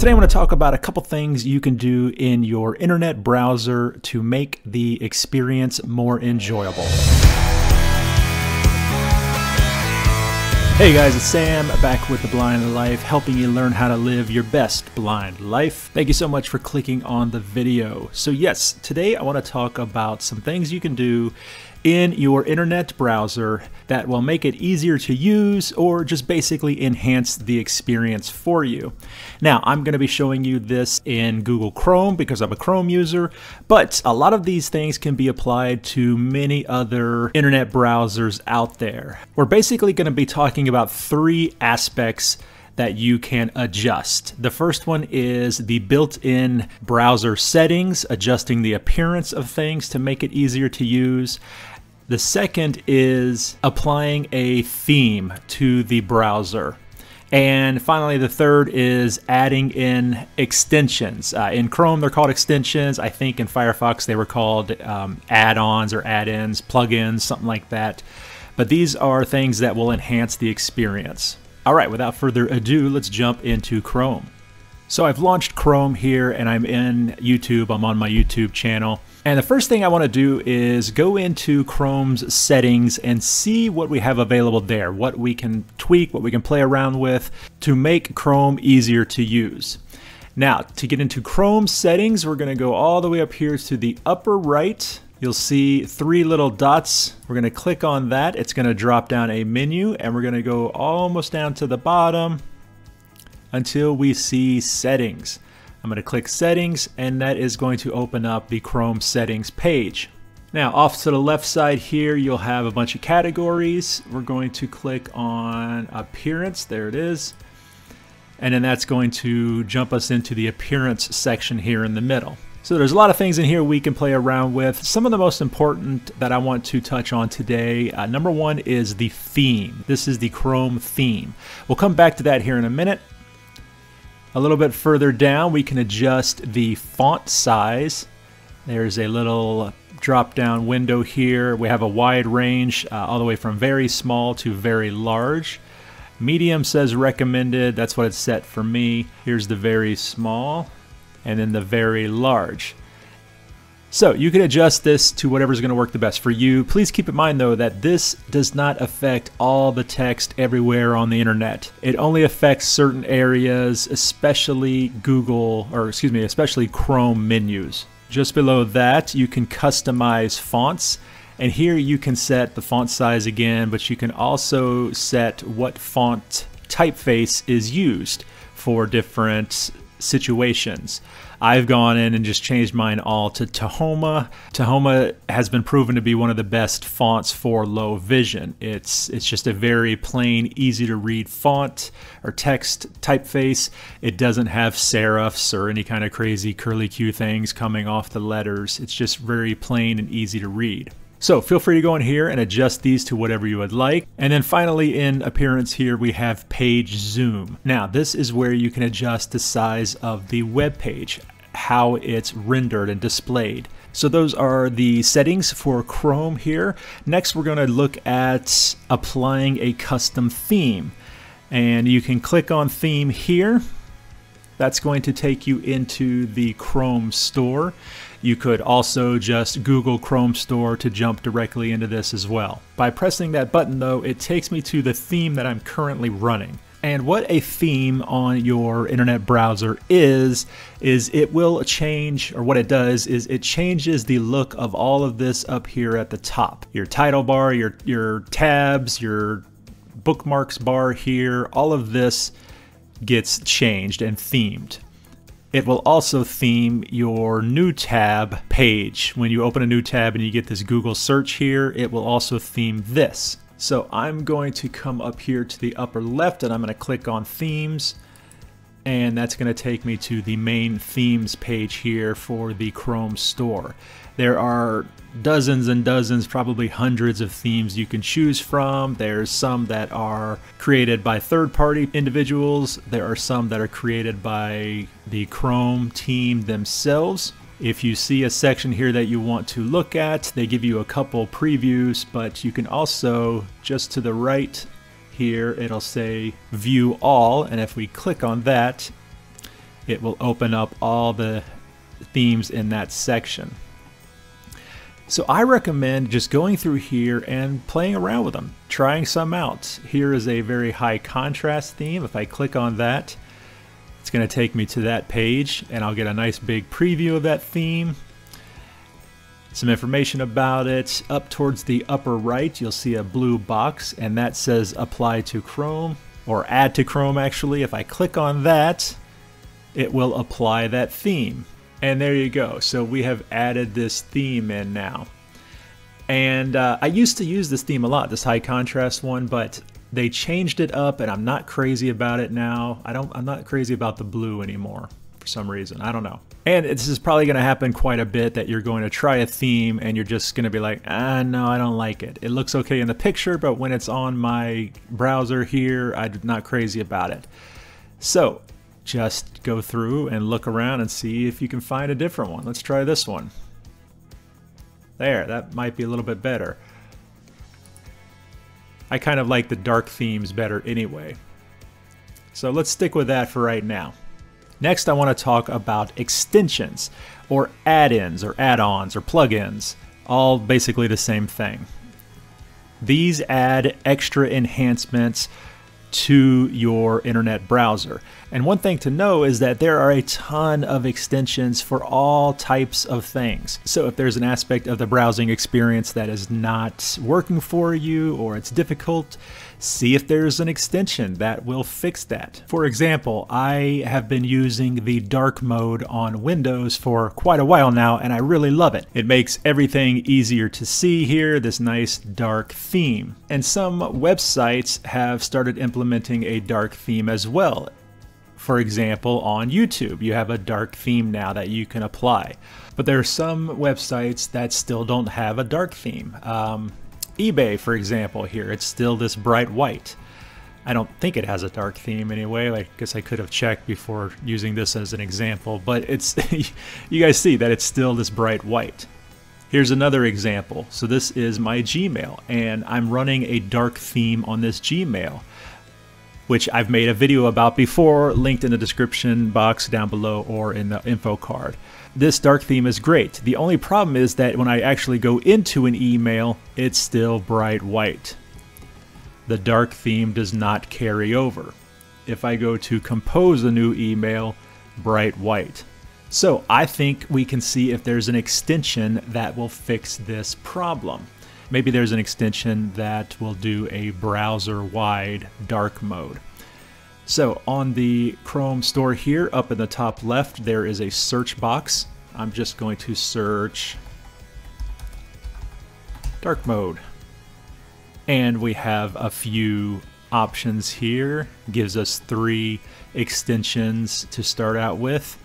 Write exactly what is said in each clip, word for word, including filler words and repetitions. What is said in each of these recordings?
Today I'm going to talk about a couple things you can do in your internet browser to make the experience more enjoyable. Hey guys, it's Sam back with The Blind Life, helping you learn how to live your best blind life. Thank you so much for clicking on the video. So yes, today I want to talk about some things you can do in your internet browser that will make it easier to use or just basically enhance the experience for you. Now, I'm going to be showing you this in Google Chrome because I'm a Chrome user, but a lot of these things can be applied to many other internet browsers out there. We're basically going to be talking about three aspects that you can adjust. The first one is the built-in browser settings, adjusting the appearance of things to make it easier to use. The second is applying a theme to the browser. And finally, the third is adding in extensions. Uh, in Chrome, they're called extensions. I think in Firefox, they were called um, add-ons or add-ins, plugins, something like that. But these are things that will enhance the experience. All right, without further ado, let's jump into Chrome. So I've launched Chrome here and I'm in YouTube, I'm on my YouTube channel. And the first thing I wanna do is go into Chrome's settings and see what we have available there, what we can tweak, what we can play around with to make Chrome easier to use. Now, to get into Chrome settings, we're gonna go all the way up here to the upper right. You'll see three little dots. We're gonna click on that. It's gonna drop down a menu and we're gonna go almost down to the bottom until we see settings. I'm gonna click settings and that is going to open up the Chrome settings page. Now off to the left side here, you'll have a bunch of categories. We're going to click on appearance, there it is. And then that's going to jump us into the appearance section here in the middle. So there's a lot of things in here we can play around with. Some of the most important that I want to touch on today, uh, number one is the theme. This is the Chrome theme. We'll come back to that here in a minute. A little bit further down, we can adjust the font size. There's a little drop-down window here. We have a wide range, uh, all the way from very small to very large. Medium says recommended. That's what it's set for me. Here's the very small, and then the very large. So you can adjust this to whatever's gonna work the best for you. Please keep in mind though that this does not affect all the text everywhere on the internet. It only affects certain areas, especially Google, or excuse me, especially Chrome menus. Just below that, you can customize fonts. And here you can set the font size again, but you can also set what font typeface is used for different situations. I've gone in and just changed mine all to Tahoma. Tahoma has been proven to be one of the best fonts for low vision. It's it's just a very plain, easy to read font or text typeface. It doesn't have serifs or any kind of crazy curly Q things coming off the letters. It's just very plain and easy to read. So feel free to go in here and adjust these to whatever you would like. And then finally in appearance here, we have page zoom. Now this is where you can adjust the size of the web page, how it's rendered and displayed. So those are the settings for Chrome here. Next, we're gonna look at applying a custom theme. And you can click on theme here. That's going to take you into the Chrome Store. You could also just Google Chrome Store to jump directly into this as well. By pressing that button though, it takes me to the theme that I'm currently running. And what a theme on your internet browser is, is it will change, or what it does is it changes the look of all of this up here at the top. Your title bar, your, your tabs, your bookmarks bar here, all of this gets changed and themed. It will also theme your new tab page. When you open a new tab and you get this Google search here, it will also theme this. So I'm going to come up here to the upper left and I'm gonna click on themes. And that's gonna take me to the main themes page here for the Chrome Store. There are dozens and dozens, probably hundreds of themes you can choose from. There's some that are created by third-party individuals. There are some that are created by the Chrome team themselves. If you see a section here that you want to look at, they give you a couple previews, but you can also, just to the right here, it'll say View All, and if we click on that, it will open up all the themes in that section. So I recommend just going through here and playing around with them, trying some out. Here is a very high contrast theme. If I click on that, it's going to take me to that page and I'll get a nice big preview of that theme. Some information about it. Up towards the upper right, you'll see a blue box and that says apply to Chrome, or add to Chrome actually. If I click on that, it will apply that theme. And there you go. So we have added this theme in now. And uh, I used to use this theme a lot, this high contrast one, but they changed it up and I'm not crazy about it now. I don't, I'm not crazy about the blue anymore for some reason. I don't know. And this is probably going to happen quite a bit, that you're going to try a theme and you're just going to be like, ah, no, I don't like it. It looks okay in the picture, but when it's on my browser here, I'm not crazy about it. So just go through and look around and see if you can find a different one. Let's try this one. There, that might be a little bit better. I kind of like the dark themes better anyway. So let's stick with that for right now. Next, I want to talk about extensions, or add-ins, or add-ons, or plugins. All basically the same thing. These add extra enhancements to your internet browser. And one thing to know is that there are a ton of extensions for all types of things. So if there's an aspect of the browsing experience that is not working for you or it's difficult, see if there's an extension that will fix that. For example, I have been using the dark mode on Windows for quite a while now, and I really love it. It makes everything easier to see here, this nice dark theme. And some websites have started implementing a dark theme as well. For example, on YouTube, you have a dark theme now that you can apply. But there are some websites that still don't have a dark theme. Um, eBay, for example, here, it's still this bright white. I don't think it has a dark theme anyway. I guess I could have checked before using this as an example, but it's you guys see that it's still this bright white. Here's another example. So this is my Gmail, and I'm running a dark theme on this Gmail, which I've made a video about before, linked in the description box down below or in the info card. This dark theme is great. The only problem is that when I actually go into an email, it's still bright white. The dark theme does not carry over. If I go to compose a new email, bright white. So I think we can see if there's an extension that will fix this problem. Maybe there's an extension that will do a browser-wide dark mode. So on the Chrome Store here, up in the top left, there is a search box. I'm just going to search dark mode. And we have a few options here. Gives us three extensions to start out with.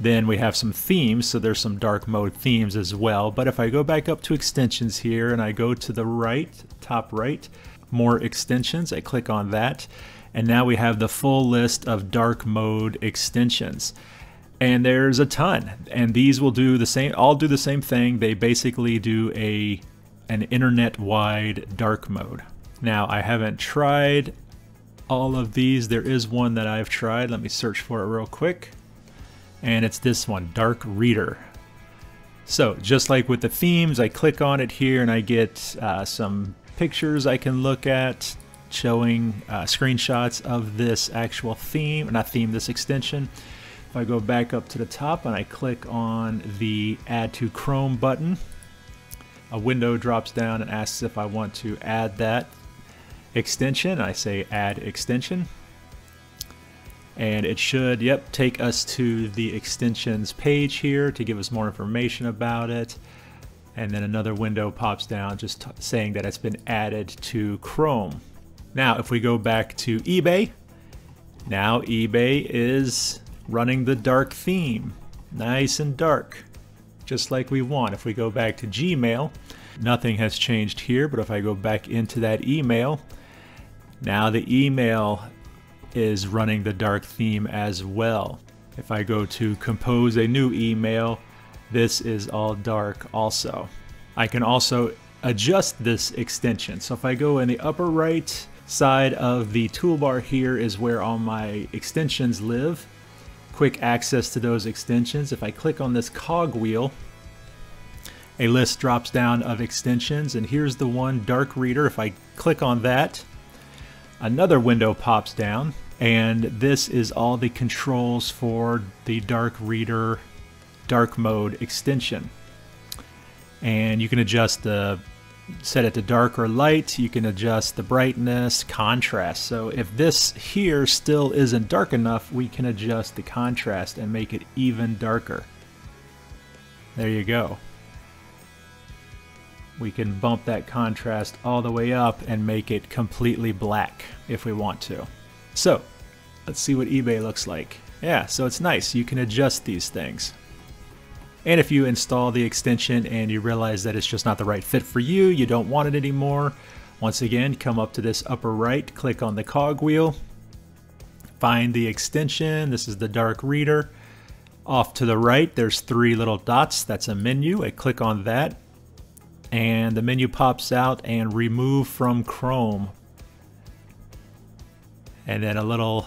Then we have some themes, so there's some dark mode themes as well. But if I go back up to extensions here and I go to the right, top right, more extensions, I click on that. And now we have the full list of dark mode extensions. And there's a ton. And these will do the same, all do the same thing. They basically do a an internet-wide dark mode. Now, I haven't tried all of these. There is one that I've tried. Let me search for it real quick. And it's this one, Dark Reader. So just like with the themes, I click on it here and I get uh, some pictures I can look at showing uh, screenshots of this actual theme, or not theme, this extension. If I go back up to the top and I click on the Add to Chrome button, a window drops down and asks if I want to add that extension. I say Add Extension. And it should, yep, take us to the extensions page here to give us more information about it. And then another window pops down just saying that it's been added to Chrome. Now, if we go back to eBay, now eBay is running the dark theme. Nice and dark, just like we want. If we go back to Gmail, nothing has changed here, but if I go back into that email, now the email is running the dark theme as well. If I go to compose a new email, this is all dark also. I can also adjust this extension. So if I go in the upper right side of the toolbar here is where all my extensions live. quick access to those extensions. If I click on this cogwheel, a list drops down of extensions, and here's the one, Dark Reader. If I click on that, another window pops down, and this is all the controls for the Dark Reader dark mode extension. And you can adjust the, set it to dark or light, you can adjust the brightness, contrast. So if this here still isn't dark enough, we can adjust the contrast and make it even darker. There you go. We can bump that contrast all the way up and make it completely black if we want to. So let's see what eBay looks like. Yeah, so it's nice, you can adjust these things. And if you install the extension and you realize that it's just not the right fit for you, you don't want it anymore, once again, come up to this upper right, click on the cogwheel, find the extension. This is the Dark Reader. Off to the right, there's three little dots. That's a menu. I click on that, and the menu pops out and remove from Chrome. And then a little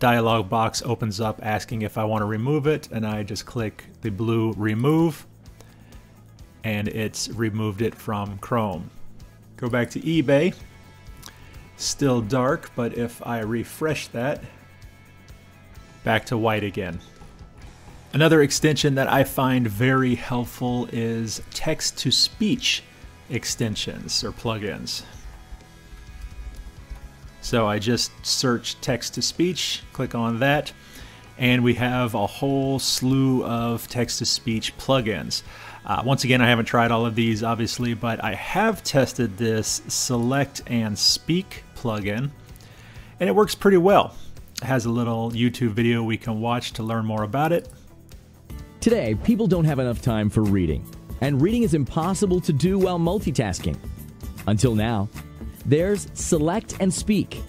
dialog box opens up asking if I want to remove it, and I just click the blue remove, and it's removed it from Chrome. Go back to eBay, still dark, but if I refresh that, back to white again. Another extension that I find very helpful is text-to-speech extensions or plugins. So I just search text-to-speech, click on that, and we have a whole slew of text-to-speech plugins. Uh, once again, I haven't tried all of these, obviously, but I have tested this Select and Speak plugin, and it works pretty well. It has a little YouTube video we can watch to learn more about it. Today, people don't have enough time for reading, and reading is impossible to do while multitasking. Until now. There's Select and Speak.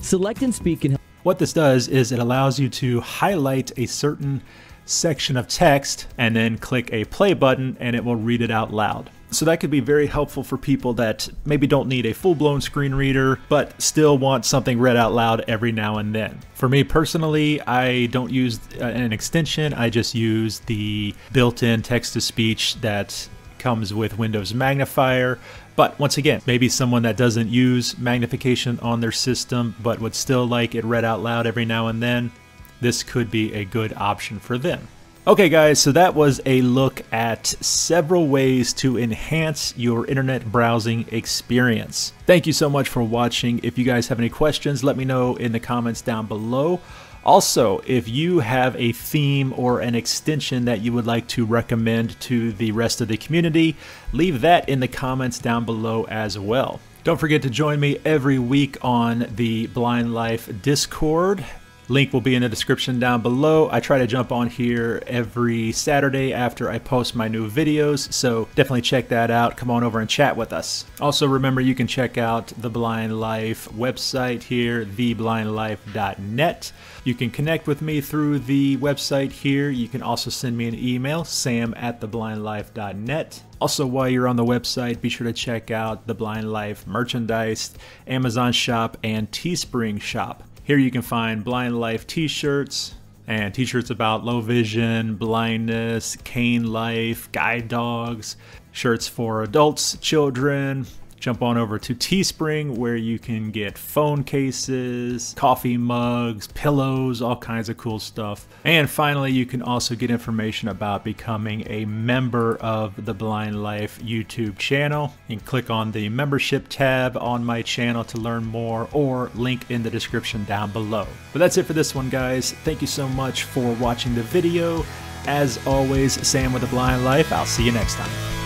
Select and Speak can help. What this does is it allows you to highlight a certain section of text and then click a play button and it will read it out loud. So that could be very helpful for people that maybe don't need a full-blown screen reader, but still want something read out loud every now and then. For me personally, I don't use an extension. I just use the built-in text-to-speech that comes with Windows Magnifier. But once again, maybe someone that doesn't use magnification on their system but would still like it read out loud every now and then, this could be a good option for them. Okay guys, so that was a look at several ways to enhance your internet browsing experience. Thank you so much for watching. If you guys have any questions, let me know in the comments down below. Also, if you have a theme or an extension that you would like to recommend to the rest of the community, leave that in the comments down below as well. Don't forget to join me every week on the Blind Life Discord. Link will be in the description down below. I try to jump on here every Saturday after I post my new videos, so definitely check that out. Come on over and chat with us. Also remember, you can check out the Blind Life website here, the blind life dot net. You can connect with me through the website here. You can also send me an email, sam at the blind life dot net. Also, while you're on the website, be sure to check out the Blind Life merchandise, Amazon shop, and Teespring shop. Here you can find Blind Life t-shirts and t-shirts about low vision, blindness, cane life, guide dogs, shirts for adults, children. Jump on over to Teespring where you can get phone cases, coffee mugs, pillows, all kinds of cool stuff. And finally, you can also get information about becoming a member of the Blind Life YouTube channel. You can click on the membership tab on my channel to learn more, or link in the description down below. But that's it for this one, guys. Thank you so much for watching the video. As always, Sam with the Blind Life. I'll see you next time.